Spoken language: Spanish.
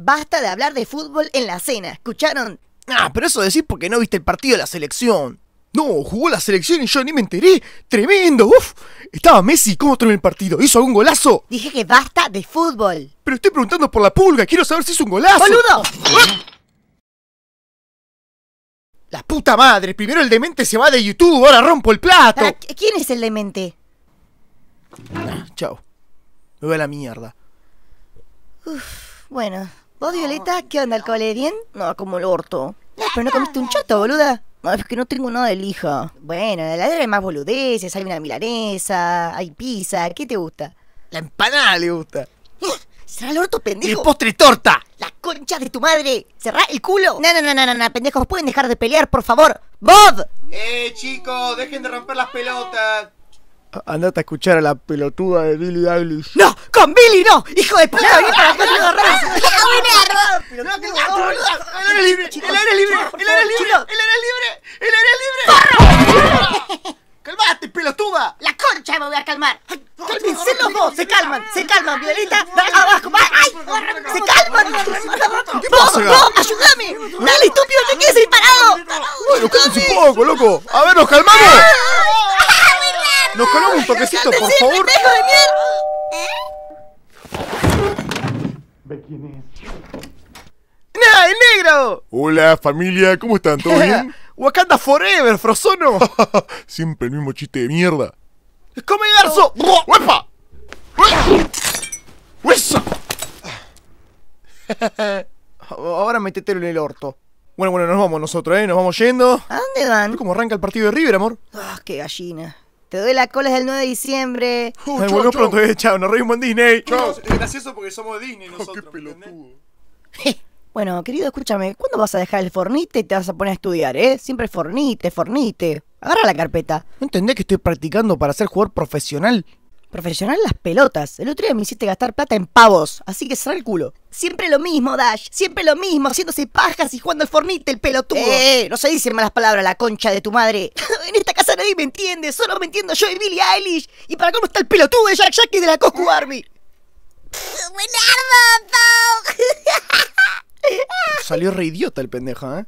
Basta de hablar de fútbol en la cena, ¿escucharon? Ah, pero eso decís porque no viste el partido de la selección. No, jugó la selección y yo ni me enteré. ¡Tremendo! ¡Uf! Estaba Messi, ¿cómo terminó el partido? ¿Hizo algún golazo? Dije que basta de fútbol. Pero estoy preguntando por la pulga, quiero saber si hizo un golazo. ¡Boludo! ¡Ah! ¡La puta madre! Primero el demente se va de YouTube, ahora rompo el plato. ¿Quién es el demente? Ah, chao. Me voy a la mierda. Uf, bueno. ¿Vos, Violeta? ¿Qué onda, el cole? ¿Bien? No, como el orto. No, pero no comiste un choto, boluda. No, es que no tengo nada de lija. Bueno, en la heladera hay más boludeces, hay una milanesa, hay pizza. ¿Qué te gusta? La empanada le gusta. ¿Será el orto, pendejo? ¡El postre torta! ¡Las conchas de tu madre! ¡Cerrá el culo! No, no, no, no, no, pendejos, ¿pueden dejar de pelear, por favor? ¡Bob! Chicos, dejen de romper las pelotas. Andate a escuchar a la pelotuda de Billy Eilish. ¡No! ¡Con Billy no! ¡Hijo de puta! ¡Vení para acá! ¡No, no, no! ¡El área libre! ¡El área libre! ¡El área libre! ¡El área libre! ¡El área libre! ¡Calmate, pelotuda! ¡La concha me voy a calmar! ¡Cálmense los dos! ¡Se calman! ¡Se calman, Violeta! ¡Abajo! ¡Ay! ¡Se calman! ¡Qué pasa! ¡No! ¡Ayúdame! ¡Dale, estúpido! ¡Te quedes ahí parado! ¡Bueno, cálmense un poco, loco! ¡A ver, nos calmamos! ¡Nos colamos un toquecito, por favor! ¡Dejo de mierda! Ve quién es. ¡Nah, el negro! Hola, familia, ¿cómo están? ¿Todo bien? ¡Wakanda Forever, Frozono! Siempre el mismo chiste de mierda. ¡Come garzo! ¡Uepa! ¡Huesa! Ahora métetelo en el orto. Bueno, nos vamos nosotros, ¿eh? Nos vamos yendo. ¿A dónde van? ¿Cómo arranca el partido de River, amor? ¡Ah, qué gallina! Te doy la cola del 9 de diciembre. Nos vemos pronto, chao. Nos reímos en Disney. Chao. Es gracioso porque somos Disney nosotros. ¡Qué pelotudo! Bueno, querido, escúchame. ¿Cuándo vas a dejar el Fortnite y te vas a poner a estudiar, eh? Siempre Fortnite. Agarra la carpeta. ¿No entendés que estoy practicando para ser jugador profesional? Profesional las pelotas. El otro día me hiciste gastar plata en pavos. Así que cerrá el culo. Siempre lo mismo, Dash. Siempre lo mismo. Haciéndose pajas y jugando al Fortnite, el pelotudo. No se dicen malas palabras, la concha de tu madre. En esta casa nadie me entiende. Solo me entiendo yo y Billy Eilish. Y para cómo está el pelotudo de Jack y de la Coscu Army. ¡Buenardo, Pau! Salió re idiota el pendejo, ¿eh?